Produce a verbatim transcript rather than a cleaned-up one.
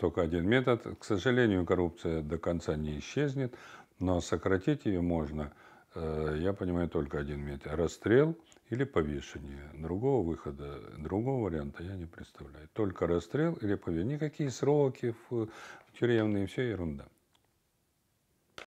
Только один метод. К сожалению, коррупция до конца не исчезнет, но сократить ее можно, я понимаю, только один метод. Расстрел или повешение. Другого выхода, другого варианта я не представляю. Только расстрел или повешение. Никакие сроки в тюремные, все ерунда.